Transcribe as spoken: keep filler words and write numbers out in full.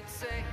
could say.